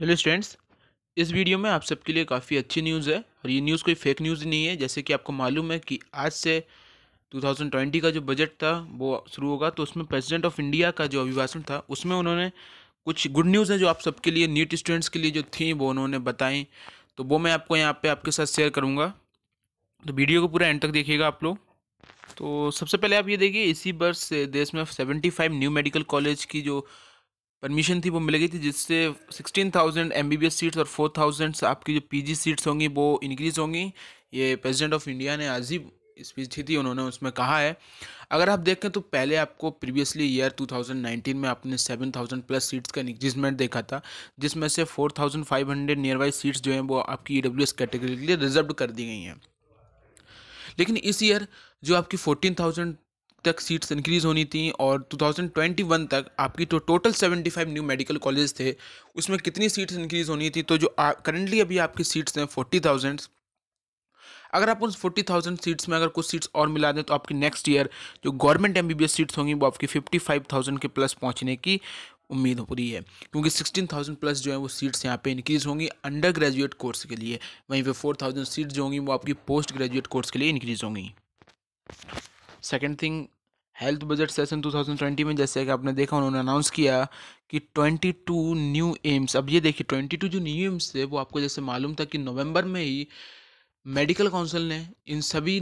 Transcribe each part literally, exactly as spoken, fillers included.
Hello students, इस video में आप सबके लिए काफ़ी अच्छी न्यूज़ है और ये न्यूज़ कोई फेक न्यूज़ नहीं है। जैसे कि आपको मालूम है कि आज से दो हज़ार बीस का जो बजट था वो शुरू होगा, तो उसमें प्रेसिडेंट ऑफ इंडिया का जो अभिभाषण था उसमें उन्होंने कुछ गुड न्यूज़ है जो आप सबके लिए नीट स्टूडेंट्स के लिए जो थी वो उन्होंने बताई, तो वो मैं आपको यहाँ पर आपके साथ शेयर करूँगा। तो वीडियो को पूरा एंड तक देखिएगा आप लोग। तो सबसे पहले आप ये देखिए, इसी वर्ष देश में seventy five new medical college की जो परमिशन थी वो मिल गई थी, जिससे सोलह हज़ार एमबीबीएस सीट्स और चार हज़ार आपकी जो पीजी सीट्स होंगी वो इंक्रीज़ होंगी। ये प्रेसिडेंट ऑफ इंडिया ने आज ही स्पीच थी उन्होंने उसमें कहा है। अगर आप देखें तो पहले आपको प्रीवियसली ईयर दो हज़ार उन्नीस में आपने सात हज़ार प्लस सीट्स का इंक्रीजमेंट देखा था, जिसमें से चार हज़ार पाँच सौ नियर बाई सीट्स जो हैं वो आपकी ईडब्ल्यूएस कैटेगरी के लिए रिजर्व कर दी गई हैं। लेकिन इस ईयर जो आपकी चौदह हज़ार तक सीट्स इंक्रीज होनी थी और दो हज़ार इक्कीस तक आपकी तो टोटल पचहत्तर न्यू मेडिकल कॉलेज थे, उसमें कितनी सीट्स इंक्रीज होनी थी, तो जो करंटली अभी आपकी सीट्स हैं चालीस हज़ार। अगर आप उन चालीस हज़ार सीट्स में अगर कुछ सीट्स और मिला दें तो आपकी नेक्स्ट ईयर जो गवर्नमेंट एमबीबीएस सीट्स होंगी वो आपकी पचपन हज़ार के प्लस पहुँचने की उम्मीद हो रही है, क्योंकि सोलह हज़ार प्लस जो है वो सीट्स यहाँ पे इंक्रीज़ होंगी अंडर ग्रेजुएट कोर्स के लिए। वहीं पे चार हज़ार सीट्स जो होंगी वो आपकी पोस्ट ग्रेजुएट कोर्स के लिए इंक्रीज़ होंगी। Second thing, health budget session दो हज़ार बीस में जैसे कि आपने देखा उन्होंने अनाउंस किया कि बाईस न्यू एम्स। अब ये देखिए, बाईस जो न्यू एम्स थे वो आपको जैसे मालूम था कि नवंबर में ही मेडिकल काउंसिल ने इन सभी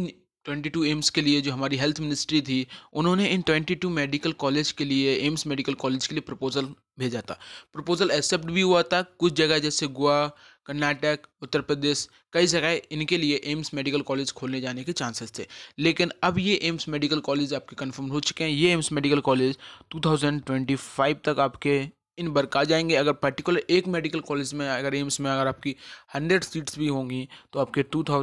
बाईस एम्स के लिए जो हमारी हेल्थ मिनिस्ट्री थी उन्होंने इन बाईस मेडिकल कॉलेज के लिए एम्स मेडिकल कॉलेज के लिए प्रपोजल भेजा था। प्रपोजल एक्सेप्ट भी हुआ था, कुछ जगह जैसे गोवा, कर्नाटक, उत्तर प्रदेश, कई जगह इनके लिए एम्स मेडिकल कॉलेज खोलने जाने के चांसेस थे। लेकिन अब ये एम्स मेडिकल कॉलेज आपके कंफर्म हो चुके हैं। ये एम्स मेडिकल कॉलेज दो हज़ार पच्चीस तक आपके इन वर्क आ जाएंगे। अगर पर्टिकुलर एक मेडिकल कॉलेज में अगर एम्स में अगर आपकी हंड्रेड सीट्स भी होंगी तो आपके बाईस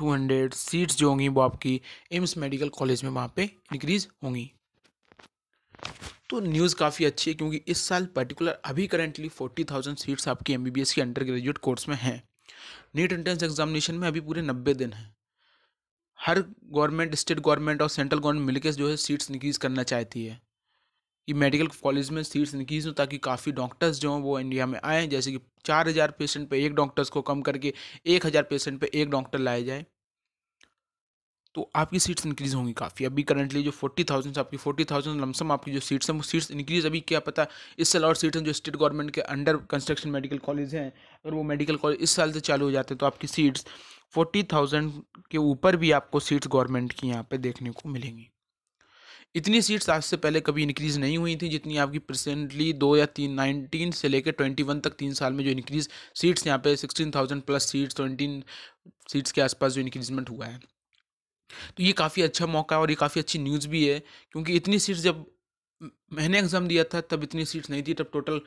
सौ सीट्स जो होंगी वो आपकी एम्स मेडिकल कॉलेज में वहाँ पे इंक्रीज़ होंगी। तो न्यूज़ काफ़ी अच्छी है, क्योंकि इस साल पर्टिकुलर अभी करंटली चालीस हज़ार सीट्स आपकी एमबीबीएस के अंडर ग्रेजुएट कोर्स में हैं। नीट एंट्रेंस एग्जामिनेशन में अभी पूरे नब्बे दिन हैं। हर गवर्नमेंट, स्टेट गवर्नमेंट और सेंट्रल गवर्नमेंट मिलकर जो है सीट्स इंक्रीज़ करना चाहती है कि मेडिकल कॉलेज में सीट्स इंक्रीज हो, ताकि काफ़ी डॉक्टर्स जो हों वो इंडिया में आएँ। जैसे कि चार हज़ार पेशेंट पे एक डॉक्टर्स को कम करके एक हज़ार पेशेंट पे एक डॉक्टर लाया जाए, तो आपकी सीट्स इंक्रीज़ होंगी काफ़ी। अभी करंटली जो फोर्टी थाउजेंड आपकी फोर्टी थाउजेंड लमसम आपकी जो सीट्स हैं वो सीट्स इंक्रीज़ अभी क्या पता इस साल और सीट्स हैं जो स्टेट गवर्नमेंट के अंडर कंस्ट्रक्शन मेडिकल कॉलेज हैं, अगर वो मेडिकल कॉलेज इस साल से चालू हो जाते तो आपकी सीट्स फोर्टी थाउजेंड के ऊपर भी आपको सीट्स गवर्नमेंट की यहाँ पर देखने को मिलेंगी। इतनी सीट्स आज से पहले कभी इंक्रीज़ नहीं हुई थी जितनी आपकी प्रेजेंटली दो या तीन नाइनटीन से लेकर ट्वेंटी वन तक तीन साल में जो इंक्रीज़ सीट्स यहाँ पे sixteen thousand plus seats twenty seats के आसपास जो इंक्रीजमेंट हुआ है। तो ये काफ़ी अच्छा मौका है और ये काफ़ी अच्छी न्यूज़ भी है, क्योंकि इतनी सीट्स जब मैंने एग्ज़ाम दिया था तब इतनी सीट्स नहीं थी, तब total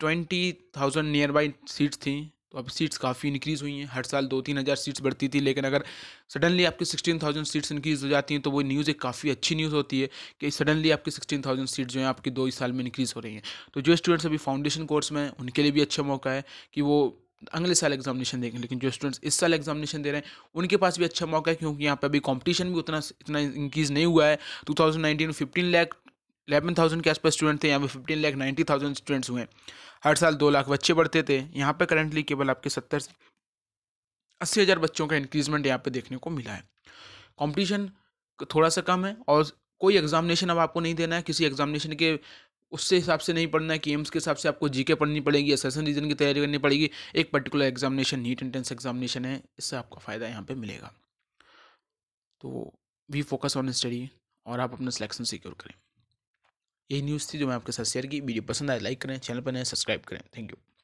twenty thousand near by seats थी। तो अब सीट्स काफ़ी इंक्रीज़ हुई हैं, हर साल दो तीन हज़ार सीट्स बढ़ती थी, लेकिन अगर सडनली आपकी सिक्सटीन थाउजेंड सीट्स इंक्रीज़ हो जाती हैं तो वो न्यूज़ एक काफ़ी अच्छी न्यूज़ होती है कि सडनली आपकी सिक्सटीन थाउजेंड सीट्स जो हैं आपकी दो ही साल में इंक्रीज़ हो रही हैं। तो जो स्टूडेंट्स अभी फाउंडेशन कोर्स में उनके लिए भी अच्छा मौका है कि वो अगले साल एग्जामिनेशन देंगे, लेकिन जो स्टूडेंट्स इस साल एग्जामिनेशन दे रहे हैं उनके पास भी अच्छा मौका है, क्योंकि यहाँ पर अभी कॉम्पिटिशन भी उतना इतना इंक्रीज़ नहीं हुआ है। टू थाउजेंड नाइनटीन में फिफ्टीन लाख इलेवन थाउजेंड के आसपास स्टूडेंट थे, यहाँ पे fifteen lakh ninety thousand students हुए। हर साल दो लाख बच्चे बढ़ते थे, यहाँ पे करंटली केवल आपके सत्तर से अस्सी हज़ार बच्चों का इंक्रीजमेंट यहाँ पे देखने को मिला है। कंपटीशन थोड़ा सा कम है और कोई एग्जामिनेशन अब आपको नहीं देना है, किसी एग्जामिनेशन के उससे हिसाब से नहीं पढ़ना है कि एम्स के हिसाब से आपको जीके पढ़नी पड़ेगी या सेशन रीजन की तैयारी करनी पड़ेगी। एक particular examination NEET entrance examination है, इससे आपका फ़ायदा यहाँ पर मिलेगा। तो वी फोकस ऑन स्टडी और आप अपना सिलेक्शन सिक्योर करें। यही न्यूज़ थी जो मैं आपके साथ शेयर की। वीडियो पसंद आए लाइक करें, चैनल पर नए सब्सक्राइब करें। Thank you.